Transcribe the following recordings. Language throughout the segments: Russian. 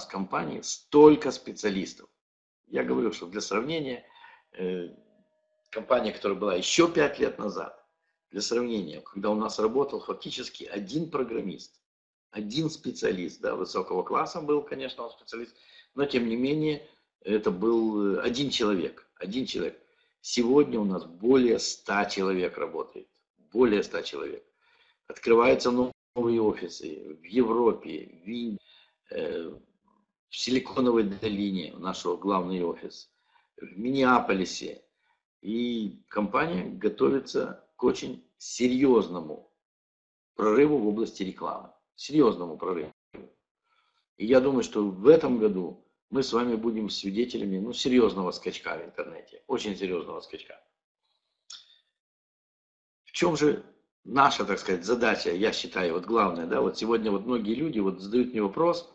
нас в компании столько специалистов. Я говорю, что для сравнения, компания, которая была еще 5 лет назад, для сравнения, когда у нас работал фактически один программист, один специалист, да, высокого класса был, конечно, он специалист, но тем не менее, это был один человек, Сегодня у нас более 100 человек работает, более 100 человек. Открываются новые офисы в Европе, в Индии, в Силиконовой долине, наш главный офис, в Миннеаполисе. И компания готовится к очень серьезному прорыву в области рекламы. Серьезному прорыву. И я думаю, что в этом году мы с вами будем свидетелями серьезного скачка в интернете. Очень серьезного скачка. В чем же наша, так сказать, задача, я считаю, главная, да, сегодня многие люди задают мне вопрос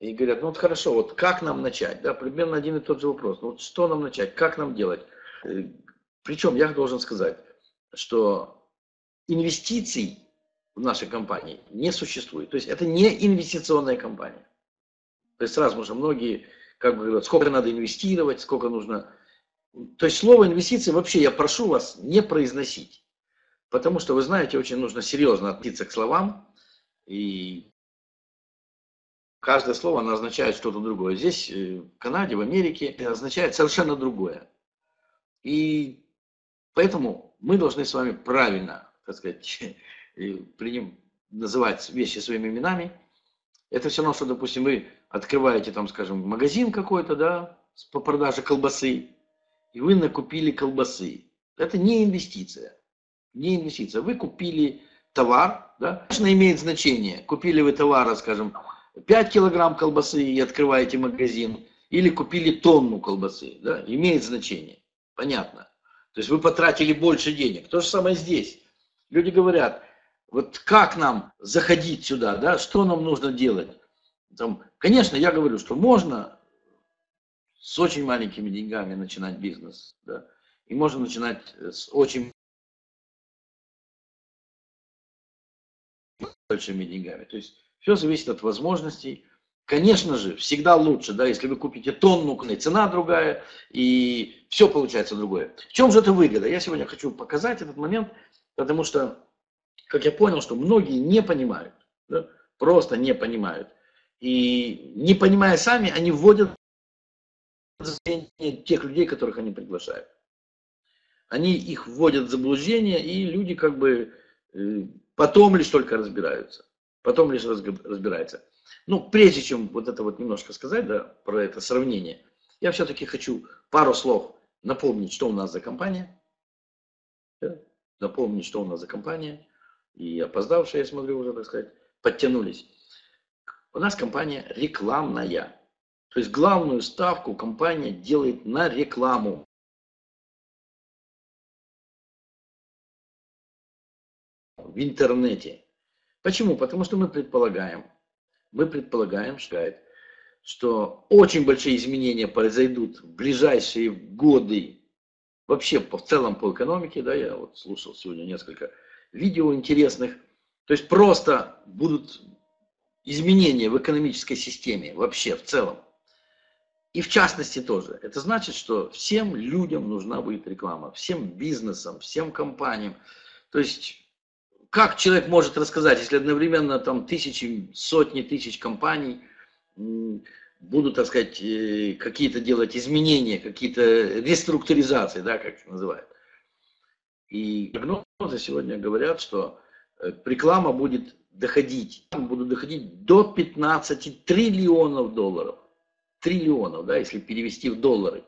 и говорят, хорошо, как нам начать, да, примерно один и тот же вопрос, что нам начать, как нам делать. Причем я должен сказать, что инвестиций в нашей компании не существует, то есть это не инвестиционная компания. То есть сразу же многие, говорят, сколько надо инвестировать, сколько нужно. То есть слово инвестиции вообще я прошу вас не произносить. Потому что, вы знаете, очень нужно серьезно относиться к словам. И каждое слово оно означает что-то другое. Здесь, в Канаде, в Америке, означает совершенно другое. И поэтому мы должны с вами правильно, так сказать, называть вещи своими именами. Это все равно, что, допустим, вы открываете, там, скажем, магазин какой-то, да, по продаже колбасы, и вы накупили колбасы. Это не инвестиция. Не инвестиция. Вы купили товар, да, конечно, имеет значение. Купили вы товара, скажем, 5 килограмм колбасы и открываете магазин, или купили тонну колбасы, да, имеет значение. Понятно. То есть вы потратили больше денег. То же самое здесь. Люди говорят, как нам заходить сюда, да, что нам нужно делать. Конечно, я говорю, что можно с очень маленькими деньгами начинать бизнес, да, и можно начинать с очень большими деньгами. То есть все зависит от возможностей. Конечно же, всегда лучше, да, если вы купите тонну, цена другая, и все получается другое. В чем же это выгода? Я сегодня хочу показать этот момент, потому что, как я понял, что многие не понимают, да, просто не понимают. И не понимая сами, они вводят в заблуждение тех людей, которых они приглашают. Они их вводят в заблуждение, и люди потом лишь только разбираются. Потом лишь разбираются. Прежде чем немножко сказать, да, про это сравнение, я все-таки хочу пару слов напомнить, что у нас за компания. Да? Напомнить, что у нас за компания. И опоздавшие, я смотрю, уже, так сказать, подтянулись. У нас компания рекламная. То есть главную ставку компания делает на рекламу. В интернете. Почему? Потому что мы предполагаем, что очень большие изменения произойдут в ближайшие годы. Вообще, в целом, по экономике, да, я слушал сегодня несколько видео интересных. То есть просто будут изменения в экономической системе вообще в целом. И в частности тоже. Это значит, что всем людям нужна будет реклама. Всем бизнесам, всем компаниям. То есть как человек может рассказать, если одновременно тысячи, сотни тысяч компаний будут, так сказать, какие-то делать изменения, какие-то реструктуризации, да, как это называют. И прогнозы сегодня говорят, что реклама будет доходить. Будут доходить до 15 триллионов долларов. Триллионов, да, если перевести в доллары.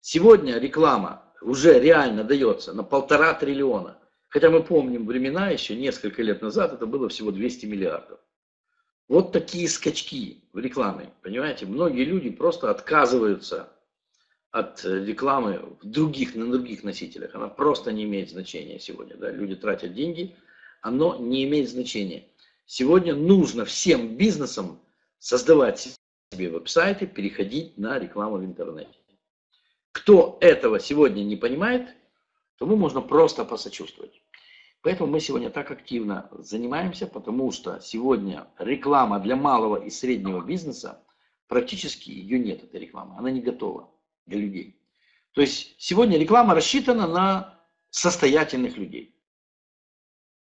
Сегодня реклама уже реально дается на 1,5 триллиона. Хотя мы помним времена, еще несколько лет назад это было всего 200 миллиардов. Такие скачки в рекламе. Понимаете, многие люди просто отказываются от рекламы на других носителях. Она просто не имеет значения сегодня. Да? Люди тратят деньги. Оно не имеет значения. Сегодня нужно всем бизнесам создавать себе веб-сайты, переходить на рекламу в интернете. Кто этого сегодня не понимает, тому можно просто посочувствовать. Поэтому мы сегодня так активно занимаемся, потому что сегодня реклама для малого и среднего бизнеса, практически ее нет, этой рекламы, она не готова для людей. То есть сегодня реклама рассчитана на состоятельных людей,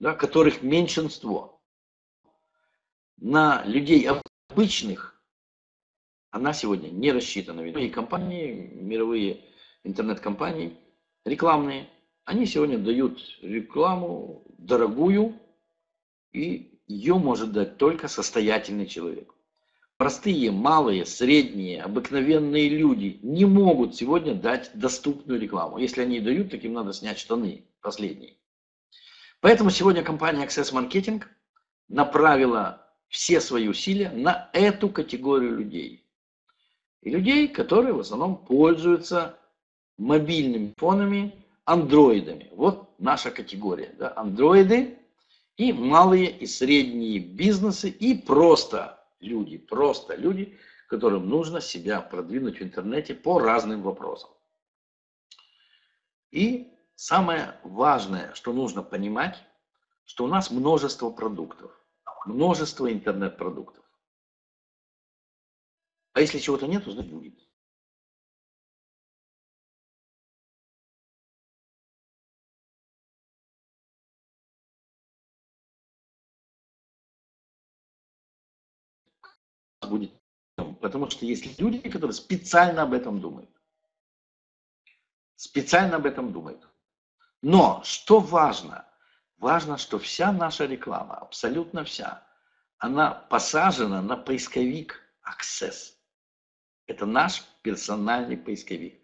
да, которых меньшинство. На людей обычных она сегодня не рассчитана. Мировые компании, мировые интернет-компании рекламные, они сегодня дают рекламу дорогую, и ее может дать только состоятельный человек. Простые, малые, средние, обыкновенные люди не могут сегодня дать доступную рекламу. Если они дают, таким надо снять штаны последние. Поэтому сегодня компания Acesse Marketing направила все свои усилия на эту категорию людей. И людей, которые в основном пользуются мобильными телефонами, андроидами. Вот наша категория. Да? Андроиды и малые и средние бизнесы, и просто люди, которым нужно себя продвинуть в интернете по разным вопросам. И самое важное, что нужно понимать, что у нас множество продуктов, множество интернет-продуктов. А если чего-то нету, значит будет. Будет, потому что есть люди, которые специально об этом думают. Специально об этом думают. Но что важно? Важно, что вся наша реклама, абсолютно вся, она посажена на поисковик Acesse. Это наш персональный поисковик.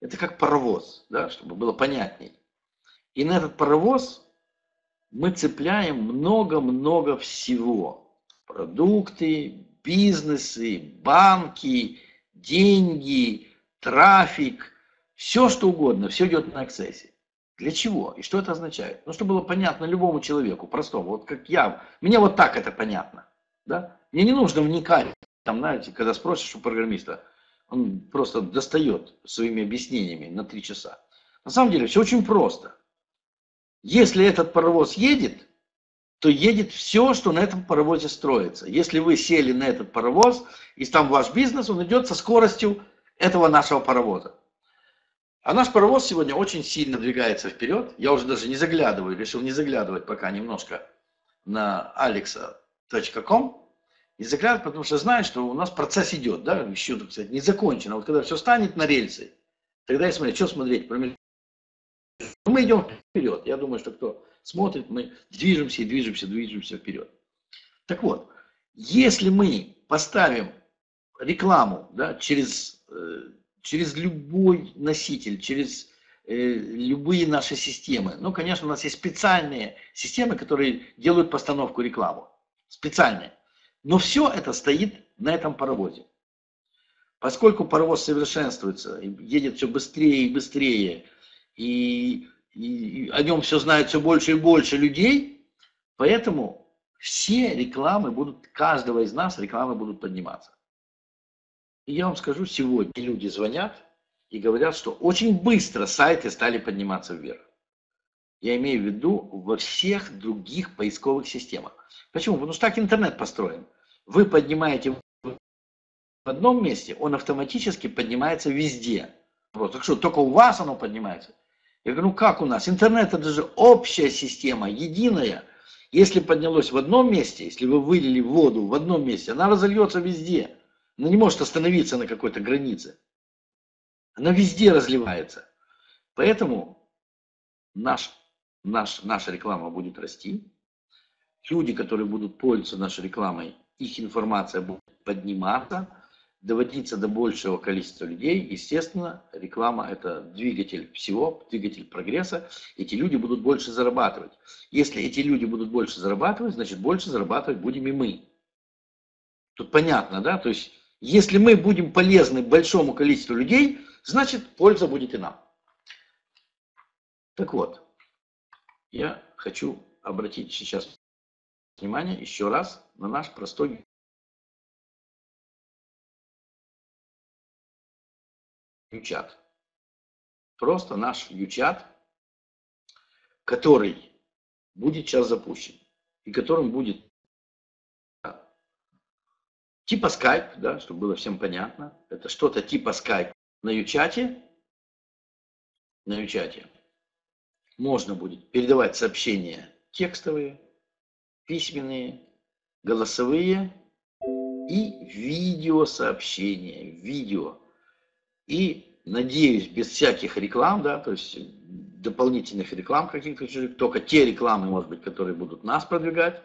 Это как паровоз, да, чтобы было понятней. И на этот паровоз мы цепляем много-много всего. Продукты, бизнесы, банки, деньги, трафик, все что угодно, все идет на Acesse. Для чего? И что это означает? Ну, чтобы было понятно любому человеку, простому, вот как я, мне вот так это понятно, да? Мне не нужно вникать, там, знаете, когда спросишь у программиста, он просто достает своими объяснениями на 3 часа. На самом деле все очень просто. Если этот паровоз едет, то едет все, что на этом паровозе строится. Если вы сели на этот паровоз, и там ваш бизнес, он идет со скоростью этого нашего паровоза. А наш паровоз сегодня очень сильно двигается вперед. Я уже даже не заглядываю, решил не заглядывать пока немножко на alexa.com. Не заглядывать, потому что знаю, что у нас процесс идет, да, еще, кстати, не закончено. Вот когда все станет на рельсы, тогда я смотрю, что смотреть, мы идем вперед. Я думаю, что кто смотрит, мы движемся и движемся вперед. Так вот, если мы поставим рекламу, да, через любой носитель, через любые наши системы, ну, конечно, у нас есть специальные системы, которые делают постановку рекламы, специальные, но все это стоит на этом паровозе. Поскольку паровоз совершенствуется, едет все быстрее и быстрее, и о нем все знает все больше и больше людей, поэтому все рекламы будут, каждого из нас рекламы будут подниматься. И я вам скажу, сегодня люди звонят и говорят, что очень быстро сайты стали подниматься вверх. Я имею в виду во всех других поисковых системах. Почему? Потому что так интернет построен. Вы поднимаете в одном месте, он автоматически поднимается везде. Так что, только у вас оно поднимается? Я говорю, ну как у нас? Интернет это же общая система, единая. Если поднялось в одном месте, если вы вылили воду в одном месте, она разольется везде. Она не может остановиться на какой-то границе. Она везде разливается. Поэтому наша реклама будет расти. Люди, которые будут пользоваться нашей рекламой, их информация будет подниматься, доводиться до большего количества людей. Естественно, реклама – это двигатель всего, двигатель прогресса. Эти люди будут больше зарабатывать. Если эти люди будут больше зарабатывать, значит, больше зарабатывать будем и мы. Тут понятно, да? То есть, если мы будем полезны большому количеству людей, значит, польза будет и нам. Так вот, я хочу обратить сейчас внимание еще раз на наш простой uChat. Просто наш uChat, который будет сейчас запущен, и которым будет типа Skype, да, чтобы было всем понятно, это что-то типа Skype на uChat, можно будет передавать сообщения текстовые, письменные, голосовые и видеосообщения, видео. И, надеюсь, без всяких реклам, да, то есть дополнительных реклам каких-то, только те рекламы, может быть, которые будут нас продвигать.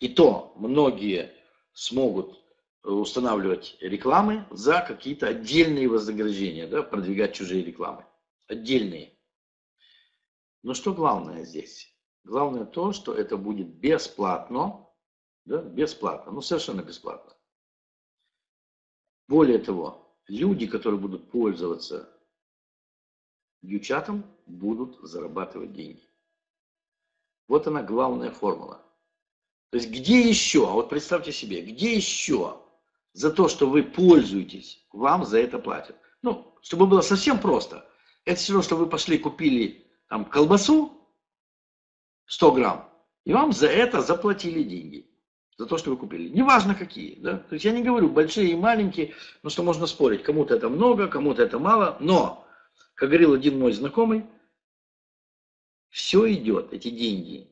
И то многие смогут устанавливать рекламы за какие-то отдельные вознаграждения, да, продвигать чужие рекламы. Отдельные. Но что главное здесь? Главное то, что это будет бесплатно, да, бесплатно, ну совершенно бесплатно. Более того, люди, которые будут пользоваться uChat, будут зарабатывать деньги. Вот она главная формула. То есть где еще, а вот представьте себе, где еще за то, что вы пользуетесь, вам за это платят. Ну, чтобы было совсем просто. Это все равно, что вы пошли, купили там колбасу 100 грамм, и вам за это заплатили деньги. За то, что вы купили. Неважно какие. Да? То есть я не говорю большие и маленькие, но что можно спорить. Кому-то это много, кому-то это мало. Но, как говорил один мой знакомый, все идет, эти деньги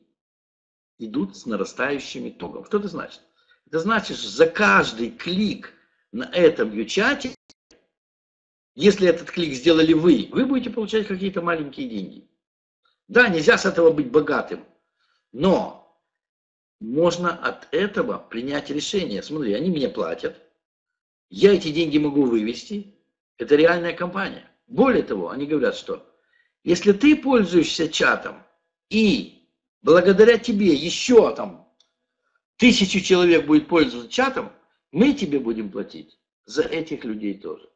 идут с нарастающим итогом. Что это значит? Это значит, что за каждый клик на этом uChat, если этот клик сделали вы будете получать какие-то маленькие деньги. Да, нельзя с этого быть богатым, но можно от этого принять решение. Смотри, они мне платят, я эти деньги могу вывести, это реальная компания. Более того, они говорят, что если ты пользуешься чатом и благодаря тебе еще там 1000 человек будет пользоваться чатом, мы тебе будем платить за этих людей тоже.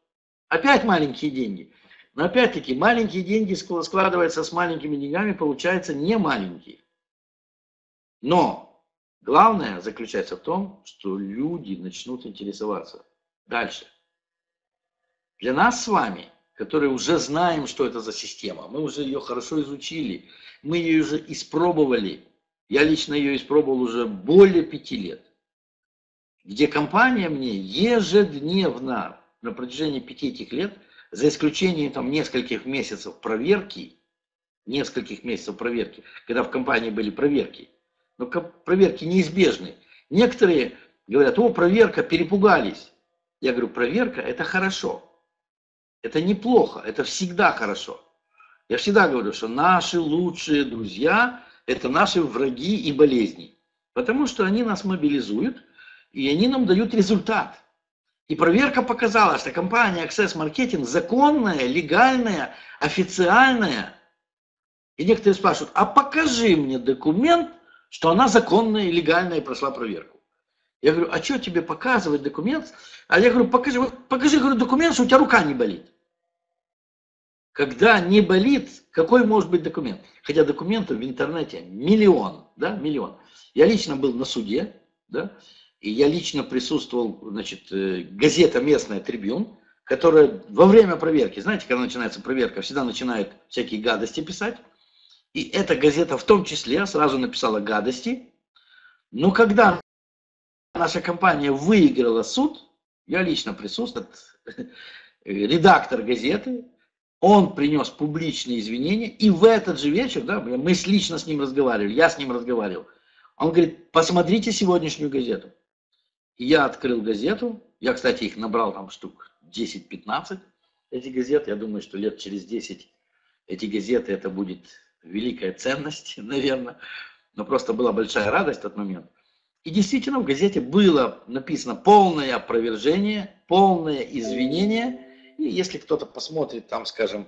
Опять маленькие деньги. Но опять-таки маленькие деньги складываются с маленькими деньгами, получается не маленькие. Но главное заключается в том, что люди начнут интересоваться. Дальше. Для нас с вами, которые уже знаем, что это за система, мы уже ее хорошо изучили, мы ее уже испробовали. Я лично ее испробовал уже более 5 лет. Где компания мне ежедневно на протяжении 5 этих лет, за исключением там нескольких месяцев проверки, когда в компании были проверки, но проверки неизбежны. Некоторые говорят, о, проверка, перепугались. Я говорю, проверка – это хорошо. Это неплохо, это всегда хорошо. Я всегда говорю, что наши лучшие друзья – это наши враги и болезни. Потому что они нас мобилизуют, и они нам дают результат. И проверка показала, что компания Acesse Marketing законная, легальная, официальная. И некоторые спрашивают, а покажи мне документ, что она законная и легальная и прошла проверку. Я говорю, а что тебе показывать документ? А я говорю, покажи, документ, что у тебя рука не болит. Когда не болит, какой может быть документ? Хотя документов в интернете миллион, да, миллион. Я лично был на суде, да. И я лично присутствовал, значит, газета «Местная Трибьюн», которая во время проверки, знаете, когда начинается проверка, всегда начинают всякие гадости писать. И эта газета в том числе сразу написала гадости. Но когда наша компания выиграла суд, я лично присутствовал, редактор газеты, он принес публичные извинения. И в этот же вечер, да, мы лично с ним разговаривали, я с ним разговаривал. Он говорит, посмотрите сегодняшнюю газету. Я открыл газету, я, кстати, их набрал там штук 10-15, эти газеты. Я думаю, что лет через 10 эти газеты, это будет великая ценность, наверное. Но просто была большая радость в тот момент. И действительно в газете было написано полное опровержение, полное извинение. И если кто-то посмотрит, там, скажем,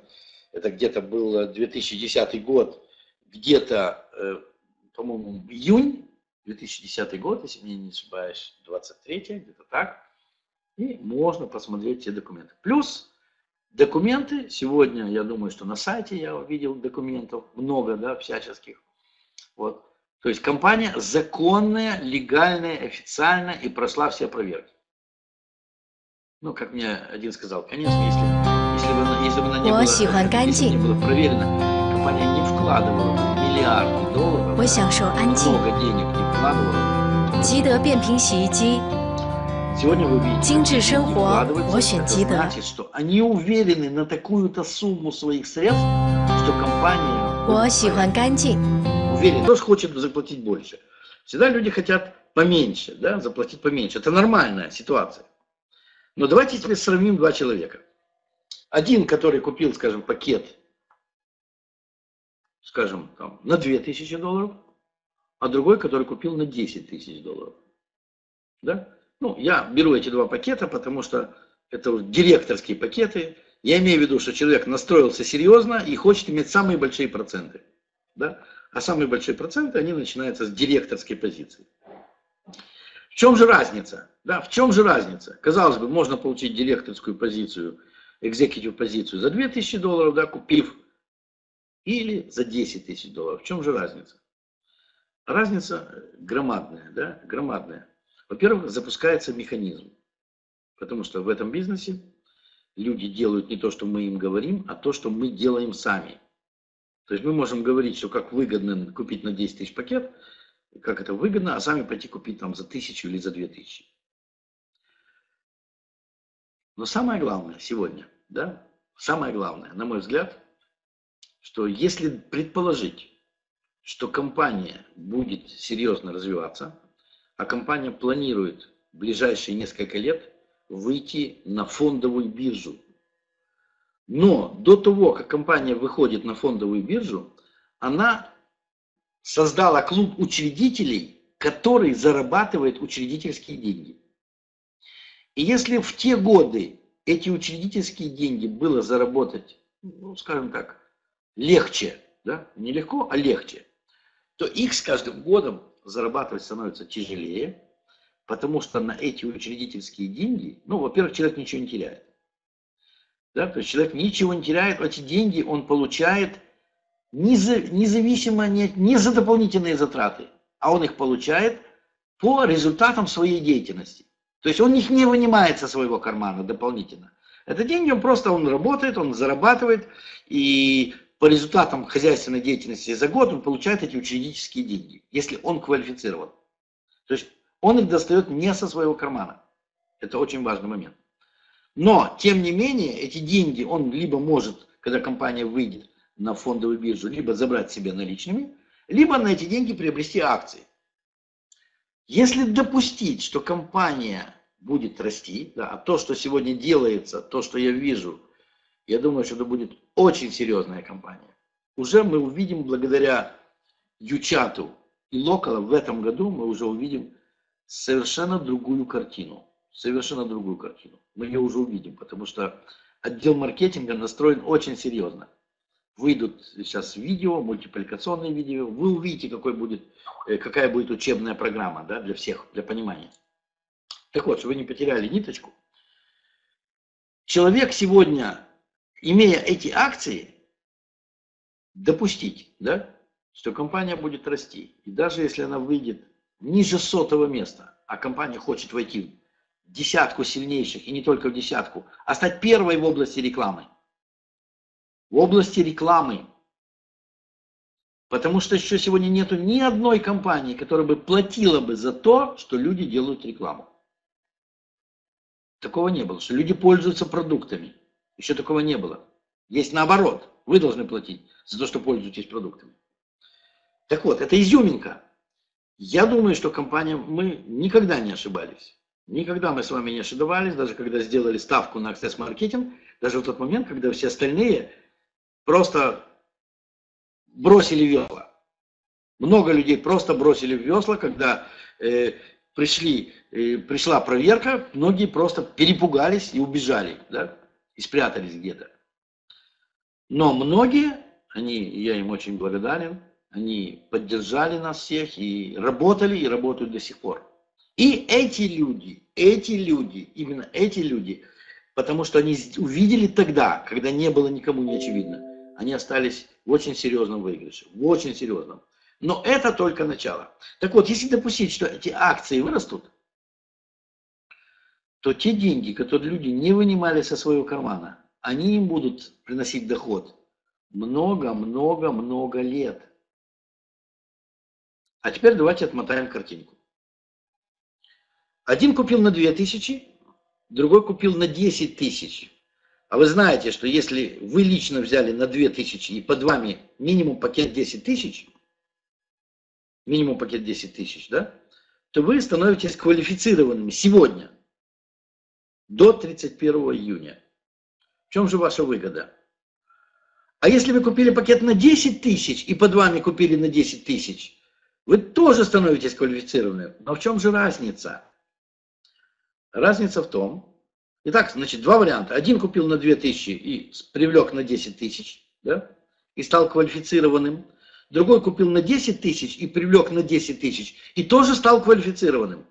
это где-то был 2010 год, где-то, по-моему, июнь. 2010 год, если мне не ошибаюсь, 23-е, где-то так. И можно посмотреть все документы. Плюс документы. Сегодня, я думаю, что на сайте я увидел документов много, да, всяческих. Вот. То есть компания законная, легальная, официальная и прошла все проверки. Ну, как мне один сказал, конечно, если бы она не была проверена. компания не вкладывала миллиарды долларов, много денег не вкладывала. Сегодня вы видите, что они вкладываются, это значит, что они уверены на такую-то сумму своих средств, что компания уверена. Кто же хочет заплатить больше? Всегда люди хотят поменьше, да, заплатить поменьше. Это нормальная ситуация. Но давайте теперь сравним два человека. Один, который купил, скажем, пакет, скажем, там, на 2000 долларов, а другой, который купил на 10 тысяч долларов. Да? Ну, я беру эти два пакета, потому что это директорские пакеты. Я имею в виду, что человек настроился серьезно и хочет иметь самые большие проценты. Да? А самые большие проценты, они начинаются с директорской позиции. В чем же разница? Да, в чем же разница? Казалось бы, можно получить директорскую позицию, экзекутив позицию за 2000 долларов, да, купив, или за 10 тысяч долларов. В чем же разница? Разница громадная, да, громадная. Во-первых, запускается механизм, потому что в этом бизнесе люди делают не то, что мы им говорим, а то, что мы делаем сами. То есть мы можем говорить, что как выгодно купить на 10 тысяч пакет, как это выгодно, а сами пойти купить там за 1000 или за 2000. Но самое главное сегодня, да, самое главное, на мой взгляд, что если предположить, что компания будет серьезно развиваться, а компания планирует в ближайшие несколько лет выйти на фондовую биржу. Но до того, как компания выходит на фондовую биржу, она создала клуб учредителей, который зарабатывает учредительские деньги. И если в те годы эти учредительские деньги было заработать, ну, скажем так, легче, да, не легко, а легче, то их с каждым годом зарабатывать становится тяжелее, потому что на эти учредительские деньги, ну, во-первых, человек ничего не теряет. Да? То есть человек ничего не теряет, эти деньги он получает независимо не за дополнительные затраты, а он их получает по результатам своей деятельности. То есть он их не вынимает со своего кармана дополнительно. Это деньги он работает, он зарабатывает, и по результатам хозяйственной деятельности за год он получает эти учредительские деньги, если он квалифицирован. То есть он их достает не со своего кармана. Это очень важный момент. Но, тем не менее, эти деньги он либо может, когда компания выйдет на фондовую биржу, либо забрать себе наличными, либо на эти деньги приобрести акции. Если допустить, что компания будет расти, да, а то, что сегодня делается, то, что я вижу, я думаю, что это будет очень серьезная компания. Уже мы увидим благодаря uChat и Локалу в этом году мы уже увидим совершенно другую картину. Совершенно другую картину. Мы ее уже увидим, потому что отдел маркетинга настроен очень серьезно. Выйдут сейчас видео, мультипликационные видео. Вы увидите, какая будет учебная программа, да, для всех, для понимания. Так вот, чтобы вы не потеряли ниточку. Человек сегодня, имея эти акции, допустить, да, что компания будет расти. И даже если она выйдет ниже 100-го места, а компания хочет войти в десятку сильнейших, и не только в десятку, а стать первой в области рекламы. В области рекламы. Потому что еще сегодня нету ни одной компании, которая бы платила бы за то, что люди делают рекламу. Такого не было, что люди пользуются продуктами. Еще такого не было. Есть наоборот. Вы должны платить за то, что пользуетесь продуктами. Так вот, это изюминка. Я думаю, что компания, мы никогда не ошибались. Никогда мы с вами не ошибались, даже когда сделали ставку на Acesse Marketing, даже в тот момент, когда все остальные просто бросили весла. Много людей просто бросили в весла, когда пришла проверка, многие просто перепугались и убежали, да? И спрятались где-то. Но многие, я им очень благодарен, они поддержали нас всех и работали, и работают до сих пор. И именно эти люди, потому что они увидели тогда, когда не было никому не очевидно, они остались в очень серьезном выигрыше, в очень серьезном. Но это только начало. Так вот, если допустить, что эти акции вырастут, то те деньги, которые люди не вынимали со своего кармана, они им будут приносить доход много-много-много лет. А теперь давайте отмотаем картинку. Один купил на 2000, другой купил на 10 тысяч. А вы знаете, что если вы лично взяли на 2000 и под вами минимум пакет 10 тысяч, да, то вы становитесь квалифицированными сегодня, до 31 июня. В чем же ваша выгода? А если вы купили пакет на 10 тысяч и под вами купили на 10 тысяч, вы тоже становитесь квалифицированным. Но в чем же разница? Разница в том, итак, значит, два варианта. Один купил на 2000 и привлек на 10 тысяч, да, и стал квалифицированным. Другой купил на 10 тысяч и привлек на 10 тысяч и тоже стал квалифицированным.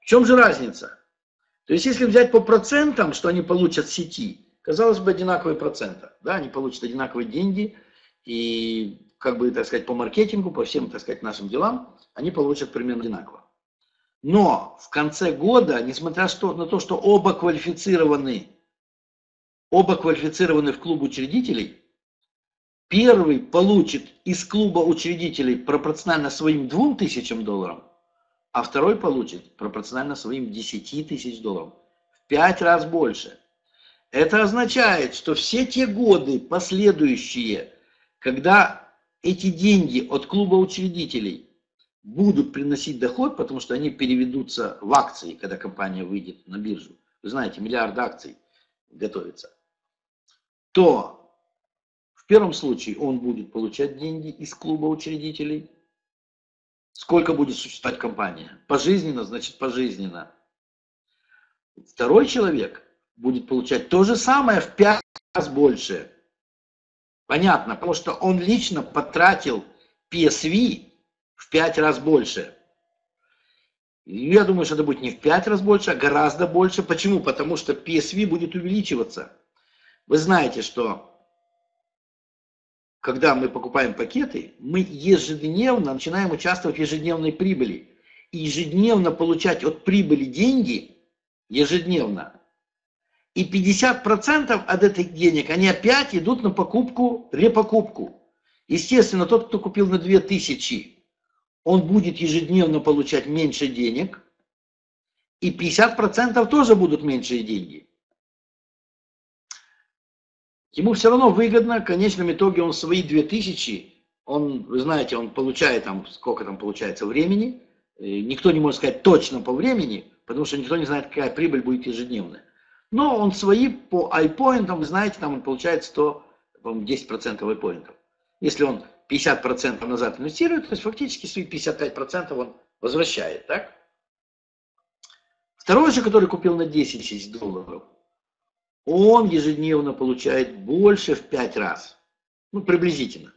В чем же разница? То есть, если взять по процентам, что они получат в сети, казалось бы, одинаковые проценты. Да, они получат одинаковые деньги и, как бы, так сказать, по маркетингу, по всем, так сказать, нашим делам, они получат примерно одинаково. Но в конце года, несмотря на то, что оба квалифицированы в клуб учредителей, первый получит из клуба учредителей пропорционально своим $2000, а второй получит пропорционально своим $10 000. В 5 раз больше. Это означает, что все те годы последующие, когда эти деньги от клуба учредителей будут приносить доход, потому что они переведутся в акции, когда компания выйдет на биржу. Вы знаете, миллиард акций готовится. То в первом случае он будет получать деньги из клуба учредителей. Сколько будет существовать компания? Пожизненно, значит пожизненно. Второй человек будет получать то же самое в 5 раз больше. Понятно, потому что он лично потратил PSV в 5 раз больше. Я думаю, что это будет не в 5 раз больше, а гораздо больше. Почему? Потому что PSV будет увеличиваться. Вы знаете, что когда мы покупаем пакеты, мы ежедневно начинаем участвовать в ежедневной прибыли. И ежедневно получать от прибыли деньги, ежедневно. И 50% от этих денег, они опять идут на покупку, репокупку. Естественно, тот, кто купил на 2000, он будет ежедневно получать меньше денег, и 50% тоже будут меньшие деньги. Ему все равно выгодно, в конечном итоге он свои 2000, он, вы знаете, он получает там, сколько там получается времени, никто не может сказать точно по времени, потому что никто не знает, какая прибыль будет ежедневная. Но он свои по iPoint, вы знаете, там он получает 100, по-моему, 10% iPoint. Если он 50% назад инвестирует, то есть фактически свои 55% он возвращает, так? Второй же, который купил на $10 000, он ежедневно получает больше в 5 раз. Ну, приблизительно.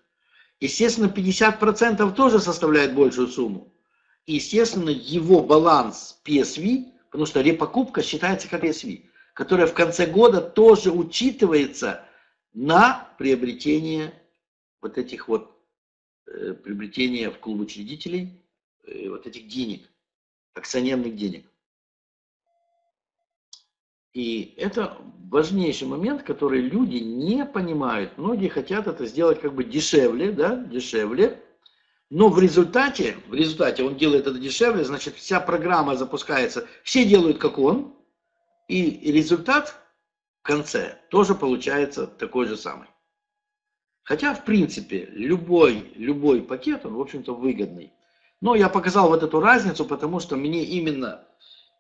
Естественно, 50% тоже составляет большую сумму. И, естественно, его баланс PSV, потому что репокупка считается как PSV, которая в конце года тоже учитывается на приобретение вот этих вот приобретения в клуб учредителей, вот этих денег, акционерных денег. И это важнейший момент, который люди не понимают. Многие хотят это сделать как бы дешевле, да, дешевле. Но в результате он делает это дешевле, значит, вся программа запускается, все делают как он, и результат в конце тоже получается такой же самый. Хотя, в принципе, любой пакет, он, в общем-то, выгодный. Но я показал вот эту разницу, потому что мне именно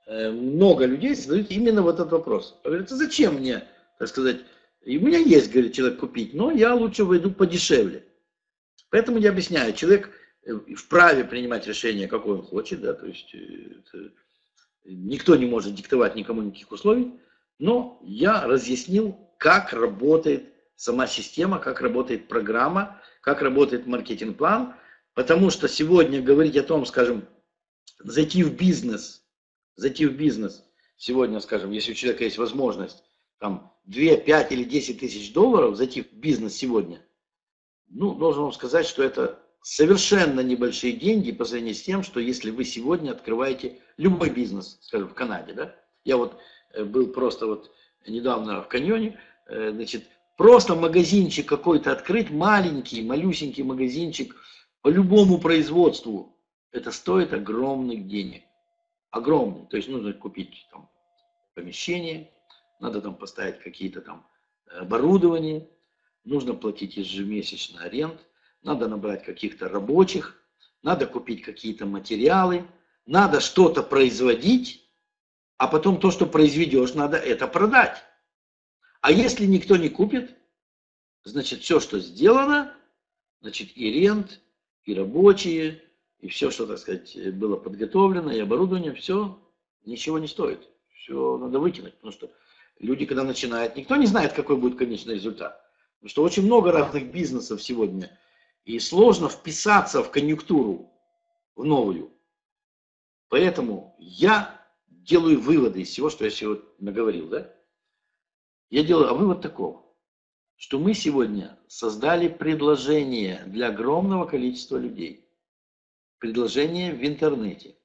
много людей задают именно вот этот вопрос. Говорят, зачем мне, так сказать, и у меня есть, говорит, человек купить, но я лучше выйду подешевле. Поэтому я объясняю, человек вправе принимать решение, какое он хочет, да, то есть никто не может диктовать никому никаких условий, но я разъяснил, как работает сама система, как работает программа, как работает маркетинг-план, потому что сегодня говорить о том, скажем, зайти в бизнес, сегодня, скажем, если у человека есть возможность, там, 2, 5 или 10 тысяч долларов зайти в бизнес сегодня, ну, должен вам сказать, что это совершенно небольшие деньги по сравнению с тем, что если вы сегодня открываете любой бизнес, скажем, в Канаде, да, я вот был просто вот недавно в каньоне, значит, Просто магазинчик какой-то открыть, маленький, малюсенький магазинчик по любому производству. Это стоит огромных денег. Огромный. То есть нужно купить там помещение, надо там поставить какие-то там оборудование, нужно платить ежемесячно аренду, надо набрать каких-то рабочих, надо купить какие-то материалы, надо что-то производить, а потом то, что произведешь, надо это продать. А если никто не купит, значит, все, что сделано, значит, и рент, и рабочие, и все, что, так сказать, было подготовлено, и оборудование, все ничего не стоит. Все надо выкинуть, потому что люди, когда начинают, никто не знает, какой будет конечный результат. Потому что очень много разных бизнесов сегодня, и сложно вписаться в конъюнктуру, в новую. Поэтому я делаю выводы из всего, что я сегодня наговорил, да? Я делаю вывод такого, что мы сегодня создали предложение для огромного количества людей. Предложение в интернете.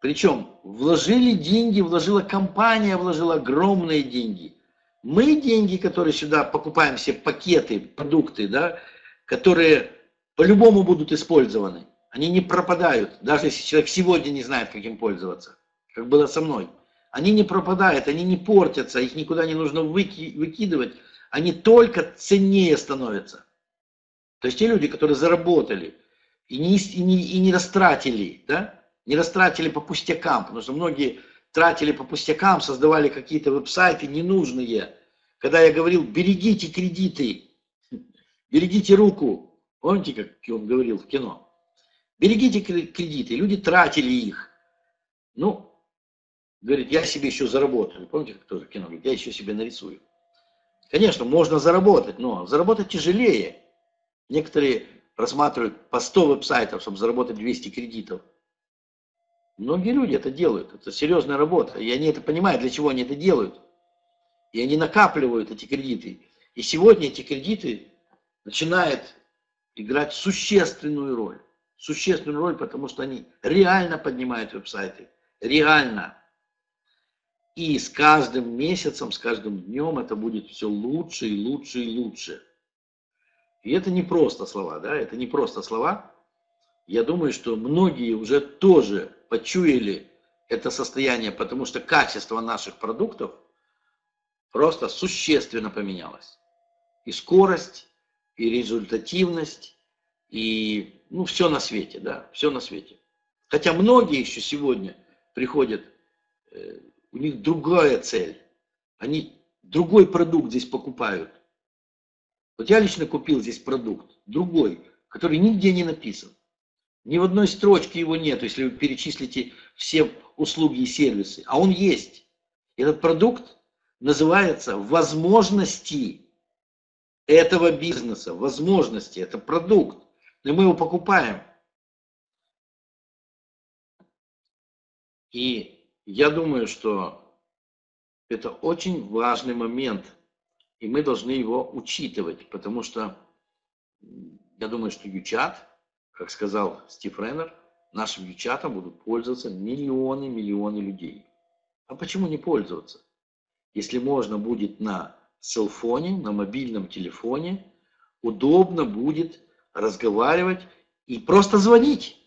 Причем вложили деньги, вложила компания, вложила огромные деньги. Мы деньги, которые сюда покупаем, все пакеты, продукты, да, которые по-любому будут использованы. Они не пропадают, даже если человек сегодня не знает, как им пользоваться, как было со мной. Они не пропадают, они не портятся, их никуда не нужно выкидывать, они только ценнее становятся. То есть те люди, которые заработали и не растратили, да? Не растратили по пустякам, потому что многие тратили по пустякам, создавали какие-то веб-сайты ненужные. Когда я говорил, берегите кредиты, берегите руку, помните, как он говорил в кино? Берегите кредиты, люди тратили их. Ну, говорит, я себе еще заработаю. Помните, кто в кино говорит, я еще себе нарисую. Конечно, можно заработать, но заработать тяжелее. Некоторые рассматривают по 100 веб-сайтов, чтобы заработать 200 кредитов. Многие люди это делают, это серьезная работа. И они это понимают, для чего они это делают. И они накапливают эти кредиты. И сегодня эти кредиты начинают играть существенную роль. Существенную роль, потому что они реально поднимают веб-сайты. Реально. И с каждым месяцем, с каждым днем это будет все лучше и лучше и лучше. И это не просто слова, да, это не просто слова. Я думаю, что многие уже тоже почуяли это состояние, потому что качество наших продуктов просто существенно поменялось. И скорость, и результативность, и ну, все на свете, да, все на свете. Хотя многие еще сегодня приходят... У них другая цель. Они другой продукт здесь покупают. Вот я лично купил здесь продукт, другой, который нигде не написан. Ни в одной строчке его нет, если вы перечислите все услуги и сервисы. А он есть. Этот продукт называется «Возможности этого бизнеса». Возможности – это продукт. И мы его покупаем. И... я думаю, что это очень важный момент, и мы должны его учитывать, потому что я думаю, что uChat, как сказал Стив Реннер, нашим uChat будут пользоваться миллионы людей. А почему не пользоваться? Если можно будет на селфоне, на мобильном телефоне, удобно будет разговаривать и просто звонить.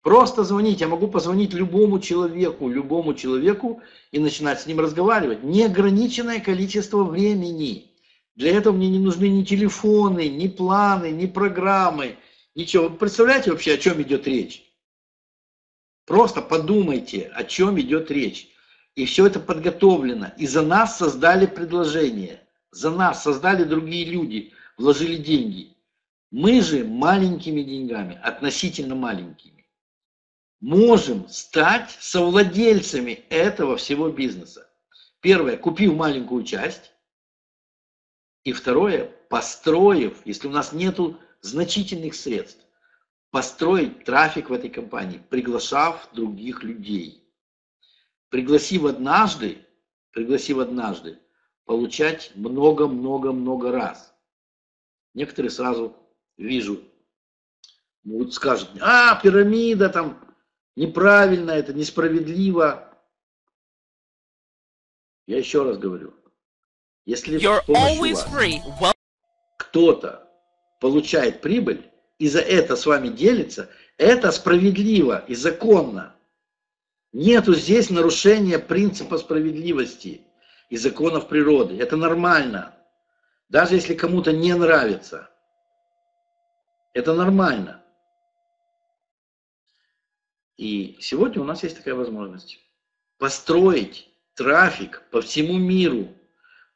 Просто звонить. Я могу позвонить любому человеку и начинать с ним разговаривать. Неограниченное количество времени. Для этого мне не нужны ни телефоны, ни планы, ни программы, ничего. Вы представляете вообще, о чем идет речь? Просто подумайте, о чем идет речь. И все это подготовлено. И за нас создали предложение. За нас создали другие люди, вложили деньги. Мы же маленькими деньгами, относительно маленькими, можем стать совладельцами этого всего бизнеса. Первое, купив маленькую часть. И второе, построив, если у нас нету значительных средств, построить трафик в этой компании, приглашав других людей. Пригласив однажды, получать много раз. Некоторые сразу вижу, вот скажут, пирамида там, неправильно, это несправедливо. Я еще раз говорю, Если кто-то получает прибыль и за это с вами делится, это справедливо и законно. Нету здесь нарушения принципа справедливости и законов природы. Это нормально. Даже если кому-то не нравится. Это нормально. И сегодня у нас есть такая возможность. Построить трафик по всему миру.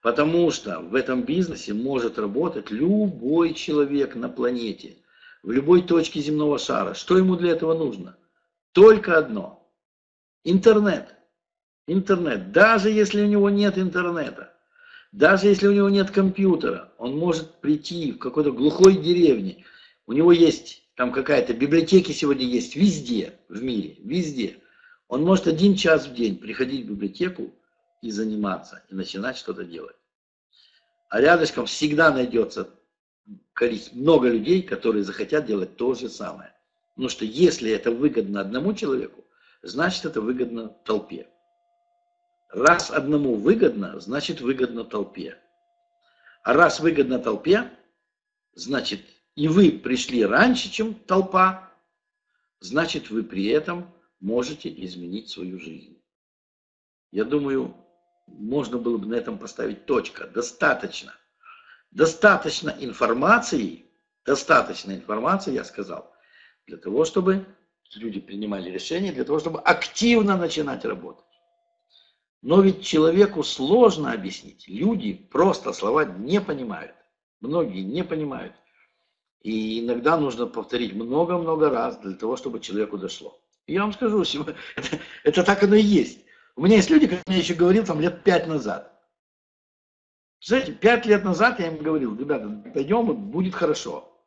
Потому что в этом бизнесе может работать любой человек на планете. В любой точке земного шара. Что ему для этого нужно? Только одно. Интернет. Интернет. Даже если у него нет интернета, даже если у него нет компьютера, он может прийти в какой-то глухой деревне. У него есть там какая-то библиотека, сегодня есть везде в мире, везде. Он может 1 час в день приходить в библиотеку и заниматься, и начинать что-то делать. А рядышком всегда найдется много людей, которые захотят делать то же самое. Потому что если это выгодно одному человеку, значит, это выгодно толпе. Раз одному выгодно, значит, выгодно толпе. А раз выгодно толпе, значит, и вы пришли раньше, чем толпа, значит, вы при этом можете изменить свою жизнь. Я думаю, можно было бы на этом поставить точку. Достаточно. Достаточно информации, я сказал, для того, чтобы люди принимали решения, для того, чтобы активно начинать работать. Но ведь человеку сложно объяснить. Люди просто слова не понимают. Многие не понимают. И иногда нужно повторить много-много раз для того, чтобы человеку дошло. И я вам скажу, это так оно и есть. У меня есть люди, как я еще говорил, там лет 5 назад. Знаете, 5 лет назад я им говорил: ребята, пойдем, будет хорошо.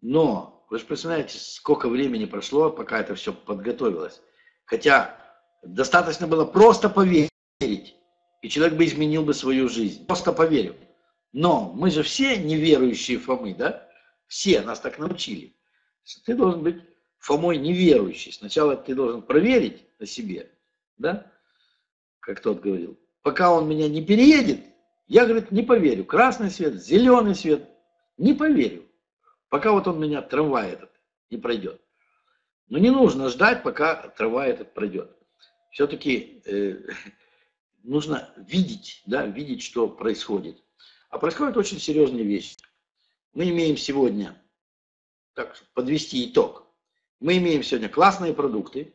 Но вы же представляете, сколько времени прошло, пока это все подготовилось. Хотя достаточно было просто поверить, и человек бы изменил бы свою жизнь. Просто поверил. Но мы же все неверующие Фомы, да? Все нас так научили. Ты должен быть Фомой неверующий. Сначала ты должен проверить на себе, да? Как тот говорил. Пока он меня не переедет, я, говорит, не поверю. Красный свет, зеленый свет, не поверю. Пока вот он меня, трамвай этот, не пройдет. Но не нужно ждать, пока трамвай этот пройдет. Все-таки нужно видеть, да, видеть, что происходит. А происходят очень серьезные вещи. Мы имеем сегодня, так, подвести итог, мы имеем сегодня классные продукты,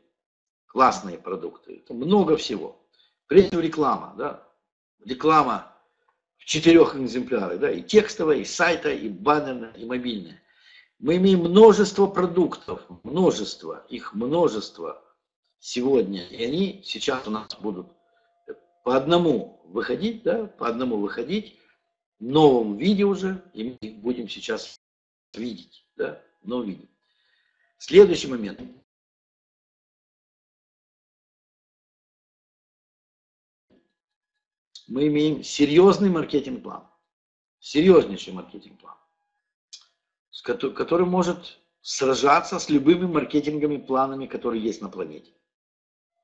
это много всего. Прежде всего реклама, да, реклама в 4 экземплярах, да, и текстовая, и сайта, и баннерная, и мобильная. Мы имеем множество продуктов, их множество сегодня. И они сейчас у нас будут по одному выходить, да, в новом виде уже, и мы их будем сейчас видеть, да, в новом виде. Следующий момент. Мы имеем серьезный маркетинг-план, серьезнейший маркетинг-план, который может сражаться с любыми маркетинговыми планами, которые есть на планете.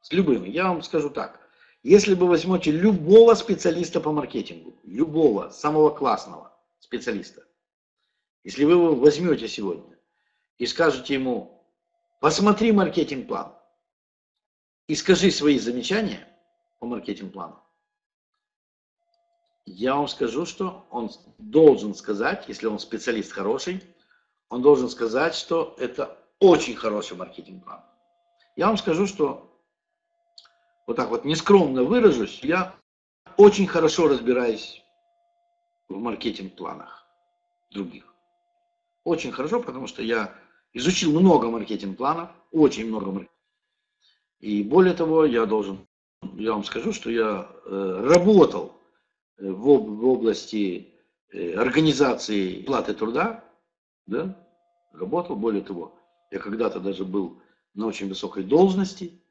С любыми. Я вам скажу так. Если вы возьмете любого специалиста по маркетингу, любого, самого классного специалиста, если вы его возьмете сегодня и скажете ему: посмотри маркетинг-план и скажи свои замечания по маркетинг-плану, я вам скажу, что он должен сказать, если он специалист хороший, он должен сказать, что это очень хороший маркетинг-план. Я вам скажу, что, вот так вот нескромно выражусь, я очень хорошо разбираюсь в маркетинг-планах других. Очень хорошо, потому что я изучил много маркетинг-планов, очень много маркетинг-планов. И более того, я вам скажу, что я работал в области организации платы труда, да, работал. Более того, я когда-то даже был на очень высокой должности,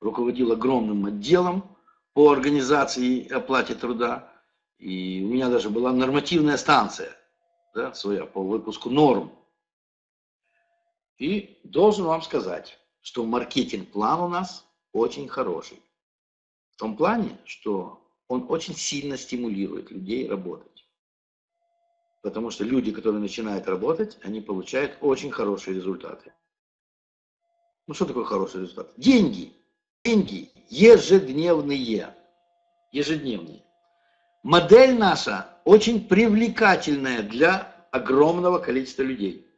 руководил огромным отделом по организации оплаты труда, и у меня даже была нормативная станция, да, своя по выпуску норм. И должен вам сказать, что маркетинг-план у нас очень хороший. В том плане, что он очень сильно стимулирует людей работать. Потому что люди, которые начинают работать, они получают очень хорошие результаты. Ну что такое хороший результат? Деньги. Деньги ежедневные. Ежедневные. Модель наша очень привлекательная для огромного количества людей.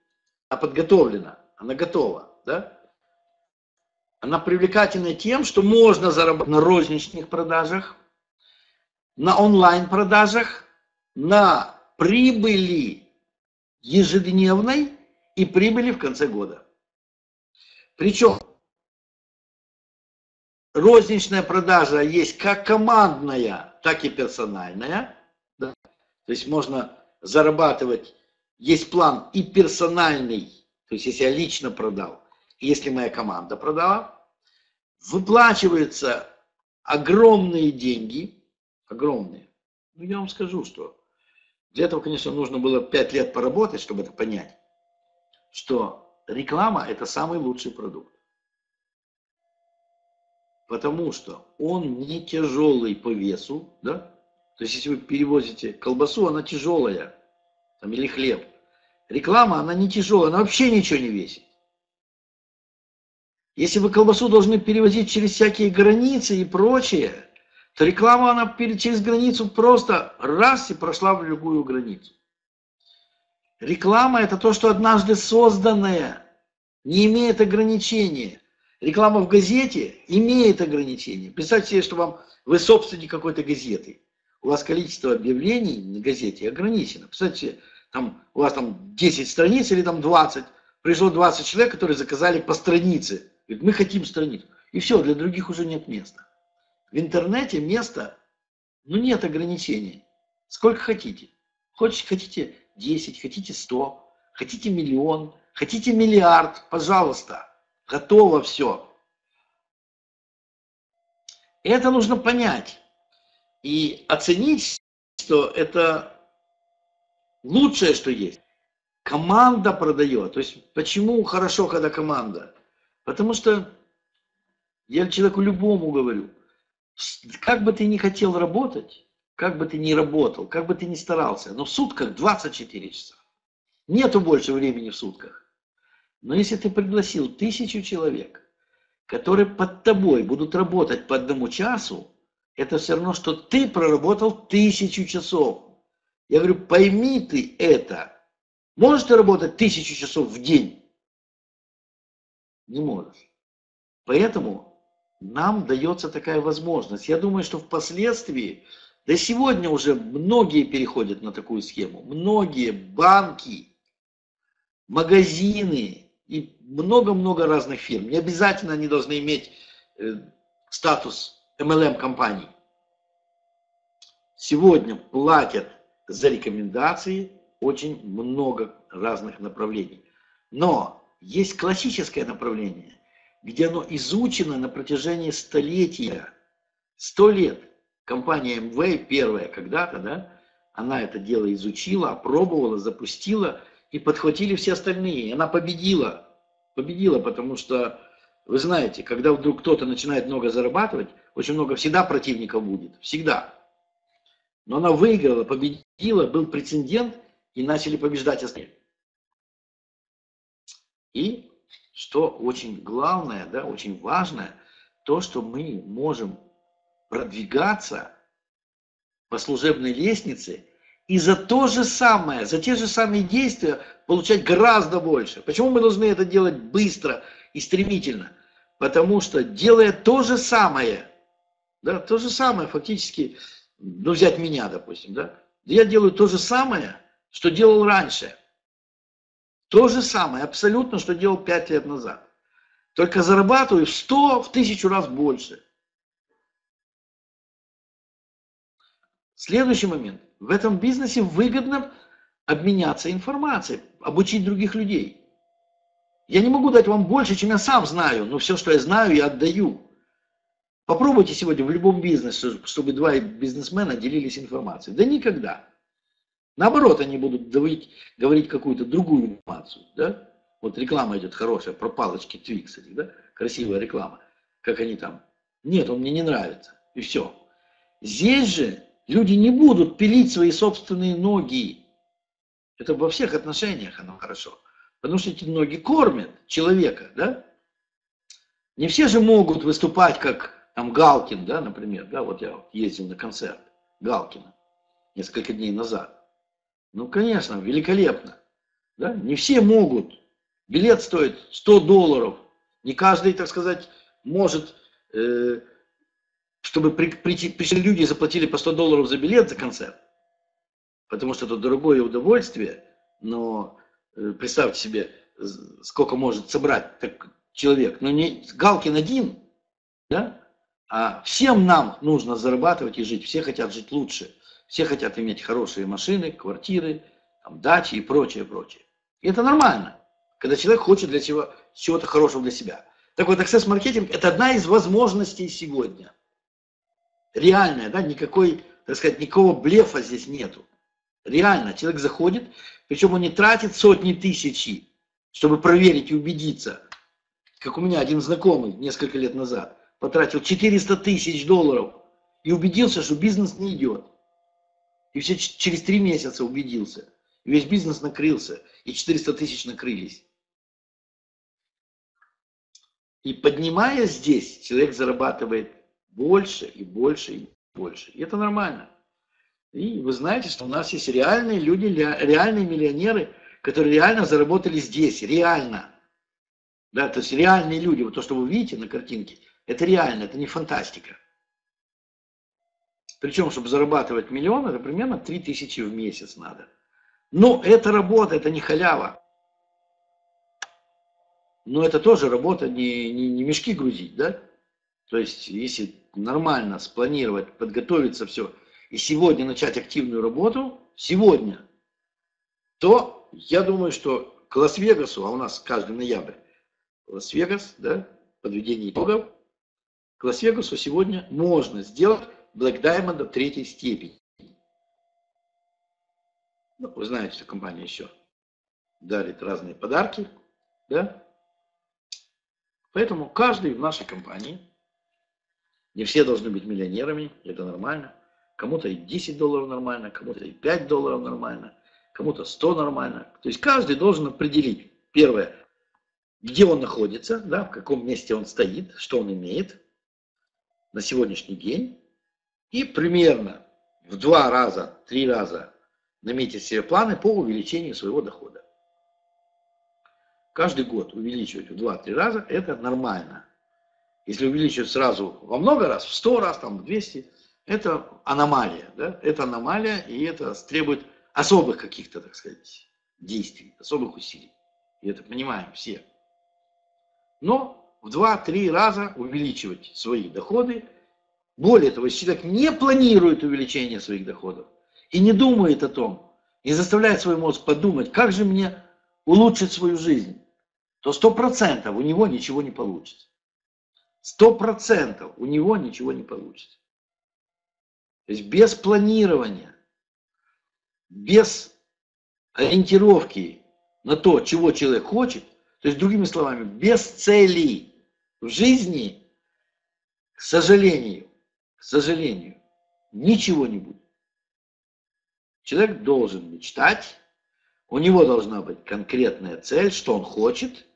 Она подготовлена, она готова. Да? Она привлекательна тем, что можно заработать на розничных продажах, на онлайн-продажах, на прибыли ежедневной и прибыли в конце года. Причем розничная продажа есть как командная, так и персональная. Да? То есть можно зарабатывать, есть план и персональный, то есть если я лично продал, если моя команда продала, выплачиваются огромные деньги, огромные. Ну, я вам скажу, что для этого, конечно, нужно было 5 лет поработать, чтобы это понять, что реклама – это самый лучший продукт. Потому что он не тяжелый по весу, да? То есть, если вы перевозите колбасу, она тяжелая, там, или хлеб. Реклама, она не тяжелая, она вообще ничего не весит. Если вы колбасу должны перевозить через всякие границы и прочее, то реклама, она через границу просто раз и прошла в любую границу. Реклама – это то, что однажды созданное, не имеет ограничения. Реклама в газете имеет ограничения. Представьте себе, что вы собственник какой-то газеты. У вас количество объявлений на газете ограничено. Представьте, там, у вас там 10 страниц или там 20. Пришло 20 человек, которые заказали по странице. Говорит, мы хотим страницу. И все, для других уже нет места. В интернете места, ну, нет ограничений. Сколько хотите. Хотите 10, хотите 100, хотите миллион, хотите миллиард. Пожалуйста, готово все. Это нужно понять. И оценить, что это лучшее, что есть. Команда продает. То есть, почему хорошо, когда команда? Потому что, я человеку любому говорю, как бы ты ни хотел работать, как бы ты ни работал, как бы ты ни старался, но в сутках 24 часа. Нету больше времени в сутках. Но если ты пригласил 1000 человек, которые под тобой будут работать по 1 часу, это все равно, что ты проработал 1000 часов. Я говорю, пойми ты это. Можешь ты работать 1000 часов в день? Не можешь. Поэтому нам дается такая возможность. Я думаю, что впоследствии, да сегодня уже многие переходят на такую схему. Многие банки, магазины и много-много разных фирм. Не обязательно они должны иметь статус MLM-компаний. Сегодня платят за рекомендации очень много разных направлений. Но есть классическое направление, где оно изучено на протяжении столетия. 100 лет. Компания МВ первая когда-то, да, она это дело изучила, опробовала, запустила, и подхватили все остальные. Она победила. Победила, потому что вы знаете, когда вдруг кто-то начинает много зарабатывать, очень много всегда противников будет. Всегда. Но она выиграла, победила, был прецедент, и начали побеждать остальные. И, что очень главное, да, очень важное, то, что мы можем продвигаться по служебной лестнице и за то же самое, за те же самые действия получать гораздо больше. Почему мы должны это делать быстро и стремительно? Потому что, делая то же самое, да, то же самое фактически, ну, взять меня, допустим, да, я делаю то же самое, что делал раньше. То же самое, абсолютно, что делал 5 лет назад. Только зарабатываю в 100, в 1000 раз больше. Следующий момент. В этом бизнесе выгодно обменяться информацией, обучить других людей. Я не могу дать вам больше, чем я сам знаю, но все, что я знаю, я отдаю. Попробуйте сегодня в любом бизнесе, чтобы 2 бизнесмена делились информацией. Да никогда. Наоборот, они будут говорить какую-то другую информацию. Да? Вот реклама идет хорошая, про палочки Twix, да? Красивая реклама. Как они там. Нет, он мне не нравится. И все. Здесь же люди не будут пилить свои собственные ноги. Это во всех отношениях оно хорошо. Потому что эти ноги кормят человека, да? Не все же могут выступать, как там Галкин, да, например. Да, вот я ездил на концерт Галкина несколько дней назад. Ну, конечно, великолепно. Да? Не все могут. Билет стоит $100. Не каждый, так сказать, может, чтобы пришли люди и заплатили по $100 за билет за концерт. Потому что это дорогое удовольствие, но представьте себе, сколько может собрать так человек. Но не Галкин один, да? А всем нам нужно зарабатывать и жить. Все хотят жить лучше. Все хотят иметь хорошие машины, квартиры, там, дачи и прочее, прочее. И это нормально, когда человек хочет для чего-то хорошего для себя. Так вот, аксесс-маркетинг – это одна из возможностей сегодня. Реальная, да, никакой, так сказать, никакого блефа здесь нету. Реально, человек заходит, причем он не тратит сотни тысяч, чтобы проверить и убедиться. Как у меня один знакомый несколько лет назад потратил $400 тысяч и убедился, что бизнес не идет. И все через 3 месяца убедился. И весь бизнес накрылся. И 400 тысяч накрылись. И поднимая здесь, человек зарабатывает больше и больше и больше. И это нормально. И вы знаете, что у нас есть реальные люди, реальные миллионеры, которые реально заработали здесь. Реально. Да, то есть реальные люди. Вот то, что вы видите на картинке, это реально, это не фантастика. Причем, чтобы зарабатывать миллион, это примерно 3000 в месяц надо. Но это работа, это не халява. Но это тоже работа, не мешки грузить, да? То есть, если нормально спланировать, подготовиться все, и сегодня начать активную работу, сегодня, то я думаю, что к Лас-Вегасу, а у нас каждый ноябрь, Лас-Вегас, да, подведение итогов, к Лас-Вегасу сегодня можно сделать Black Diamond 3-й степени. Ну, вы знаете, что компания еще дарит разные подарки, да? Поэтому каждый в нашей компании, не все должны быть миллионерами, это нормально. Кому-то и $10 нормально, кому-то и $5 нормально, кому-то $100 нормально. То есть каждый должен определить, первое, где он находится, да, в каком месте он стоит, что он имеет на сегодняшний день. И примерно в 2 раза, 3 раза наметьте себе планы по увеличению своего дохода. Каждый год увеличивать в 2-3 раза – это нормально. Если увеличивать сразу во много раз, в 100 раз, там, в 200, это аномалия. Да? Это аномалия, и это требует особых каких-то, так сказать, действий, особых усилий. И это понимаем все. Но в 2-3 раза увеличивать свои доходы. Более того, если человек не планирует увеличение своих доходов и не думает о том, и заставляет свой мозг подумать, как же мне улучшить свою жизнь, то 100% у него ничего не получится. 100% у него ничего не получится. То есть без планирования, без ориентировки на то, чего человек хочет, то есть, другими словами, без целей в жизни, к сожалению, ничего не будет. Человек должен мечтать, у него должна быть конкретная цель, что он хочет,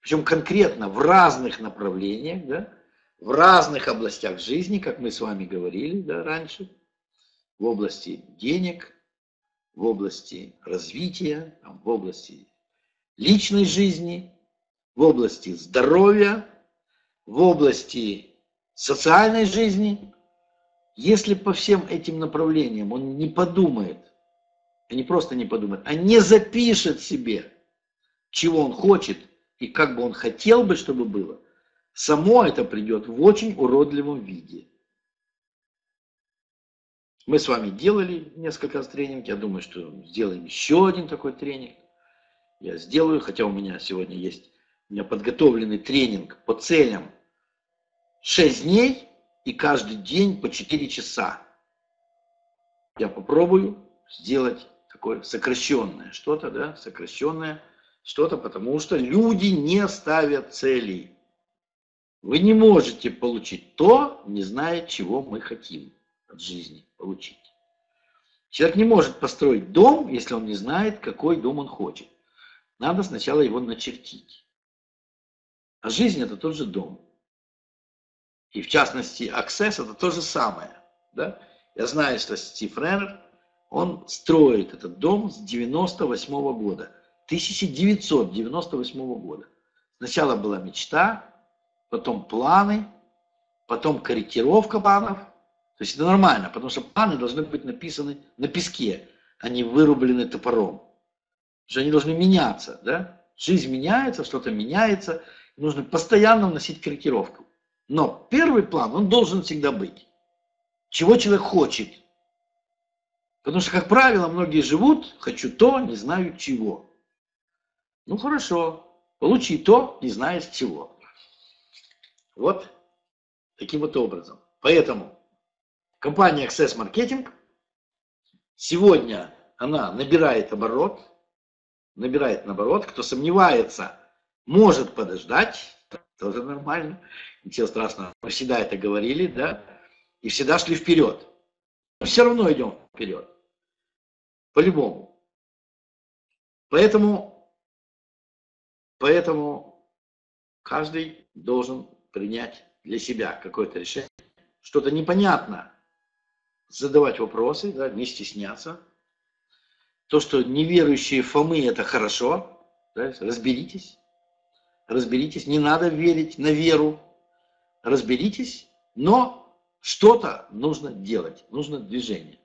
причем конкретно в разных направлениях, да, в разных областях жизни, как мы с вами говорили, да, раньше, в области денег, в области развития, в области личной жизни, в области здоровья, в области социальной жизни. Если по всем этим направлениям он не подумает, не просто не подумает, а не запишет себе, чего он хочет и как бы он хотел бы, чтобы было, само это придет в очень уродливом виде. Мы с вами делали несколько раз тренинг, я думаю, что сделаем еще один такой тренинг. Я сделаю, хотя у меня сегодня есть, у меня подготовленный тренинг по целям 6 дней, и каждый день по 4 часа. Я попробую сделать такое сокращенное что-то, да, сокращенное что-то, потому что люди не ставят целей. Вы не можете получить то, не зная, чего мы хотим. от жизни получить. Человек не может построить дом, если он не знает, какой дом он хочет. Надо сначала его начертить. А жизнь – это тот же дом. И в частности, Access – это то же самое. Да? Я знаю, что Стив Реннер, он строит этот дом с 1998 года. 1998 года. Сначала была мечта, потом планы, потом корректировка планов. То есть это нормально, потому что планы должны быть написаны на песке, а не вырублены топором. Потому что они должны меняться. Да? Жизнь меняется, что-то меняется. Нужно постоянно вносить корректировку. Но первый план, он должен всегда быть. Чего человек хочет. Потому что, как правило, многие живут, хочу то, не знаю чего. Ну хорошо, получи то, не знаешь чего. Вот таким вот образом. Поэтому компания Acesse Marketing сегодня она набирает оборот. Кто сомневается, может подождать, тоже нормально, ничего страшного. Мы всегда это говорили, да, и всегда шли вперед. Мы все равно идем вперед, по-любому. Поэтому каждый должен принять для себя какое-то решение. Что-то непонятно, задавать вопросы, да, не стесняться. То, что неверующие Фомы, это хорошо, да, разберитесь. Разберитесь, не надо верить на веру, разберитесь, но что-то нужно делать, нужно движение.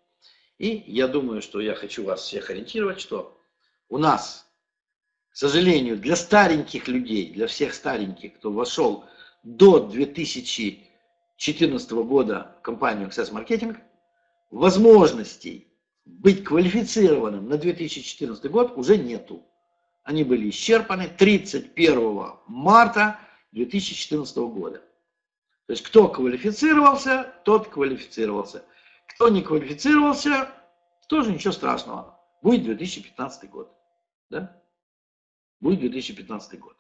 И я думаю, что я хочу вас всех ориентировать, что у нас, к сожалению, для стареньких людей, для всех стареньких, кто вошел до 2014 года в компанию Accesse Marketing, возможностей быть квалифицированным на 2014 год уже нету. Они были исчерпаны 31 марта 2014 года. То есть, кто квалифицировался, тот квалифицировался. Кто не квалифицировался, тоже ничего страшного. Будет 2015 год. Да? Будет 2015 год.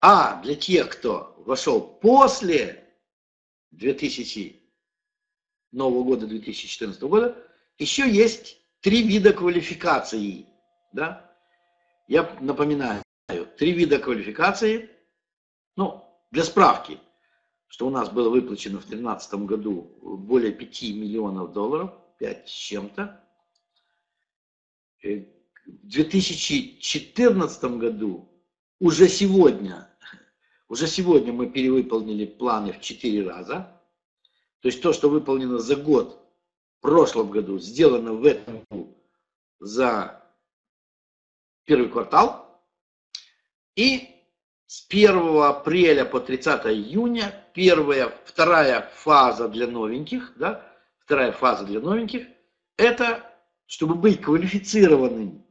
А для тех, кто вошел после 2014 года, еще есть 3 вида квалификации. Да? Я напоминаю, 3 вида квалификации, ну, для справки, что у нас было выплачено в 2013 году более 5 миллионов долларов, 5 с чем-то. В 2014 году уже сегодня мы перевыполнили планы в 4 раза. То есть то, что выполнено за год в прошлом году, сделано в этом году за первый квартал. И с 1 апреля по 30 июня вторая фаза для новеньких, да, это, чтобы быть квалифицированным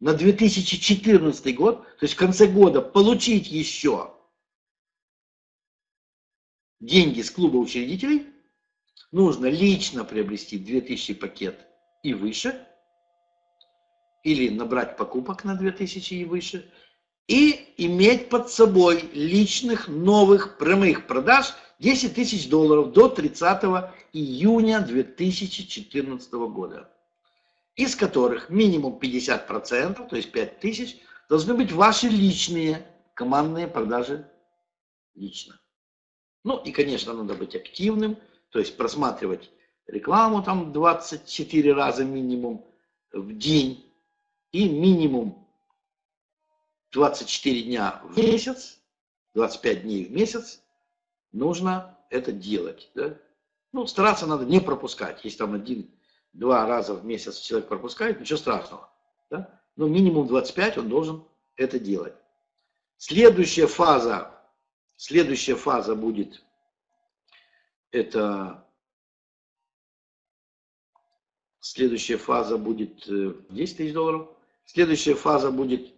на 2014 год, то есть в конце года получить еще деньги с клуба учредителей, нужно лично приобрести 2000 пакет и выше, или набрать покупок на 2000 и выше, и иметь под собой личных новых прямых продаж 10 тысяч долларов до 30 июня 2014 года, из которых минимум 50%, то есть 5 тысяч, должны быть ваши личные командные продажи лично. Ну и, конечно, надо быть активным, то есть просматривать рекламу там 24 раза минимум в день, и минимум 24 дня в месяц, 25 дней в месяц нужно это делать. Да? Ну, стараться надо не пропускать. Если там 1-2 раза в месяц человек пропускает, ничего страшного. Да? Но минимум 25 он должен это делать. Следующая фаза будет будет 10 тысяч долларов. Следующая фаза будет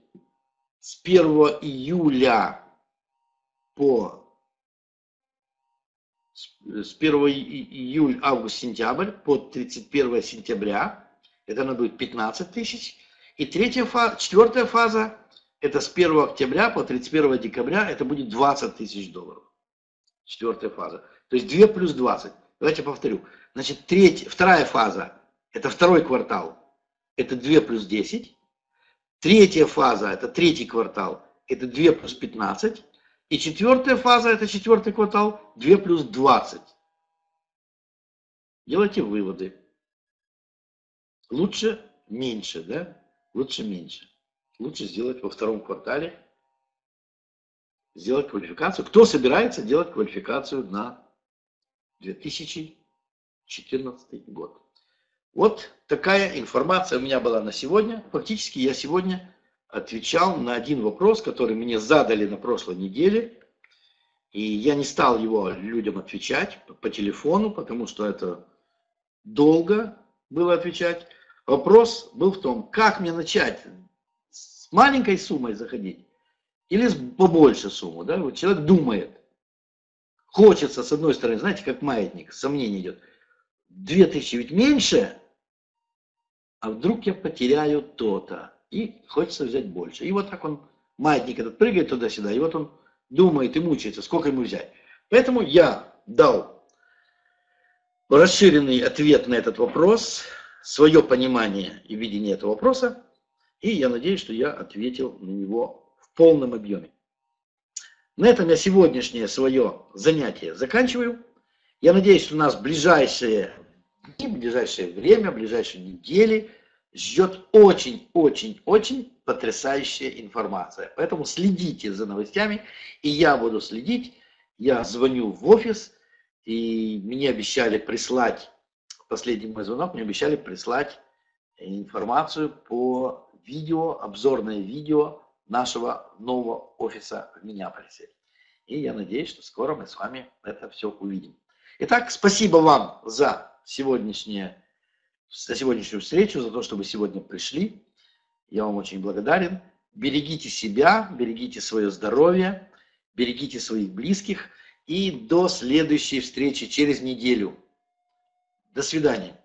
с 1 июля август-сентябрь по 31 сентября. Это она будет 15 тысяч. И четвертая фаза, это с 1 октября по 31 декабря, это будет 20 тысяч долларов. Четвертая фаза. То есть 2 плюс 20. Давайте повторю. Значит, вторая фаза, это второй квартал, это 2 плюс 10. Третья фаза, это третий квартал, это 2 плюс 15. И четвертая фаза, это четвертый квартал, 2 плюс 20. Делайте выводы. Лучше меньше, да? Лучше меньше. Лучше сделать во втором квартале, сделать квалификацию. Кто собирается делать квалификацию на 2014 год? Вот такая информация у меня была на сегодня. Фактически я сегодня отвечал на один вопрос, который мне задали на прошлой неделе. И я не стал его людям отвечать по телефону, потому что это долго было отвечать. Вопрос был в том, как мне начать с маленькой суммой заходить или с побольше суммы. Да? Вот человек думает, хочется с одной стороны, знаете, как маятник, сомнение идет. 2000 ведь меньше, а вдруг я потеряю то-то. И хочется взять больше. И вот так он, маятник этот, прыгает туда-сюда. И вот он думает и мучается, сколько ему взять. Поэтому я дал расширенный ответ на этот вопрос, свое понимание и видение этого вопроса. И я надеюсь, что я ответил на него в полном объеме. На этом я сегодняшнее свое занятие заканчиваю. Я надеюсь, что нас в ближайшие дни, в ближайшее время, в ближайшие недели ждет очень-очень-очень потрясающая информация. Поэтому следите за новостями, и я буду следить. Я звоню в офис, и мне обещали прислать, последний мой звонок, мне обещали прислать информацию по видео, обзорное видео нашего нового офиса в Миннеаполисе. И я надеюсь, что скоро мы с вами это все увидим. Итак, спасибо вам за сегодняшнюю встречу, за то, что вы сегодня пришли. Я вам очень благодарен. Берегите себя, берегите свое здоровье, берегите своих близких. И до следующей встречи через неделю. До свидания.